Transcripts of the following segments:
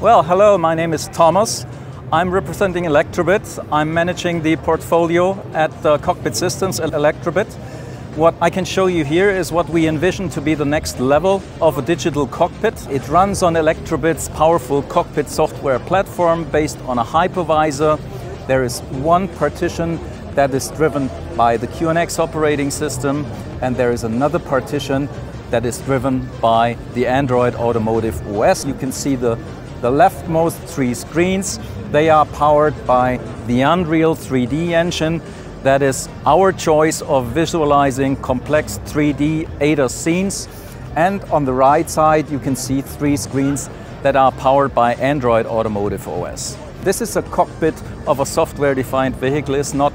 Well, hello, my name is Thomas. I'm representing Elektrobit. I'm managing the portfolio at Cockpit Systems at Elektrobit. What I can show you here is what we envision to be the next level of a digital cockpit. It runs on Elektrobit's powerful cockpit software platform based on a hypervisor. There is one partition that is driven by the QNX operating system, and there is another partition that is driven by the Android Automotive OS. You can see the leftmost three screens. They are powered by the Unreal 3D engine. That is our choice of visualizing complex 3D ADAS scenes. And on the right side, you can see three screens that are powered by Android Automotive OS. This is a cockpit of a software-defined vehicle. It's not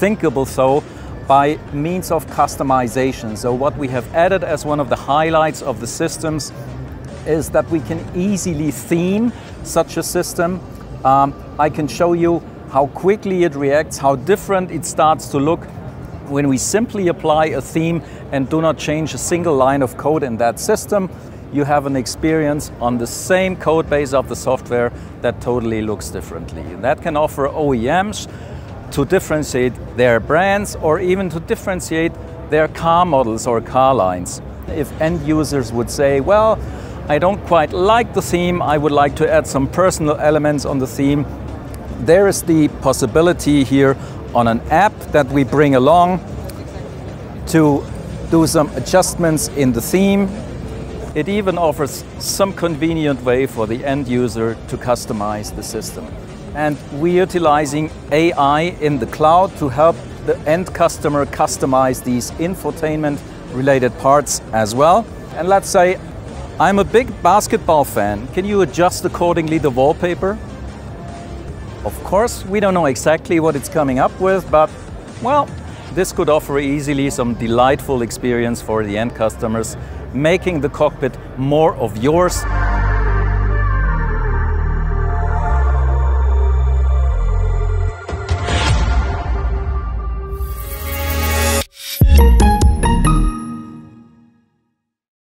thinkable so by means of customization. So what we have added as one of the highlights of the systems is that we can easily theme such a system. I can show you how quickly it reacts, how different it starts to look when we simply apply a theme and do not change a single line of code in that system. You have an experience on the same code base of the software that totally looks differently. And that can offer OEMs to differentiate their brands or even to differentiate their car models or car lines. If end users would say, well, I don't quite like the theme, I would like to add some personal elements on the theme, there is the possibility here on an app that we bring along to do some adjustments in the theme. It even offers some convenient way for the end user to customize the system. And we're utilizing AI in the cloud to help the end customer customize these infotainment related parts as well. And let's say I'm a big basketball fan. Can you adjust accordingly the wallpaper? Of course, we don't know exactly what it's coming up with, but, well, this could offer easily some delightful experience for the end customers, making the cockpit more of yours.